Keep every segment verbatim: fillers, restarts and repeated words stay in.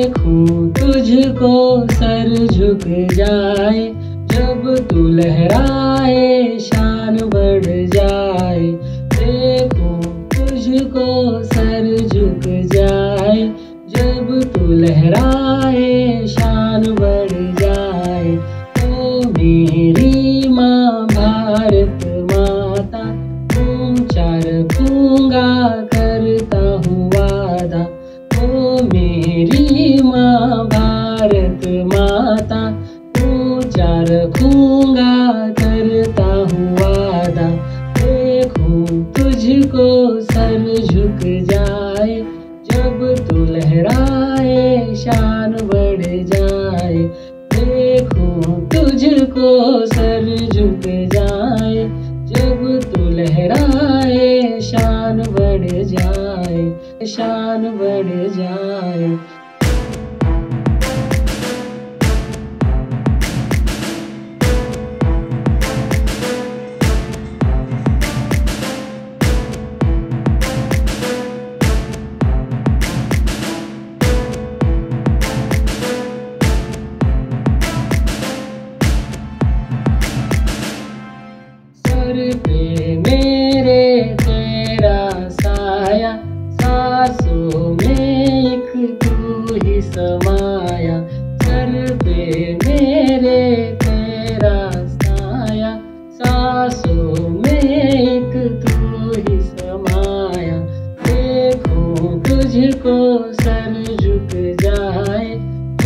देखूं तुझको सर झुक जाए, जब तू लहराए शान बढ़ जाए। देखूं तुझको सर झुक जाए, जब तू लहराए शान बढ़ जाए। ओ मेरी माँ भारत माता, ऊंचा रखूंगा करता हूँ वादा। ओ मेरी माँ भारत माता, ऊंचा रखूंगा करता हूँ वादा। देखूं तुझको सर झुक जाए, जब तू लहराए शान बढ़ जाए। देखूं तुझको सर झुक जाए, जब तू लहराए शान बढ़ जाए, शान बढ़ जाए। सर पे मेरे तेरा साया, सांसों में एक तू ही समाया। सर पे मेरे तेरा साया, सांसों में एक तू ही समाया। देखूं तुझको सर झुक जाए,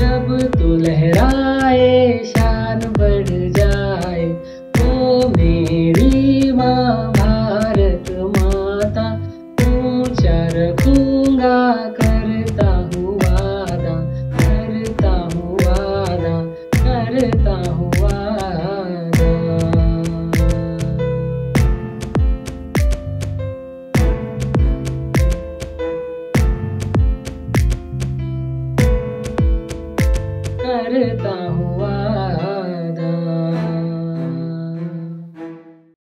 जब तू लहराए शान बढ़ जाए। ओ मेरी भारत माता, ऊंचा रखूंगा करता हूँ वादा, करता हूँ वादा, करता हूँ वादा, करता हूँ।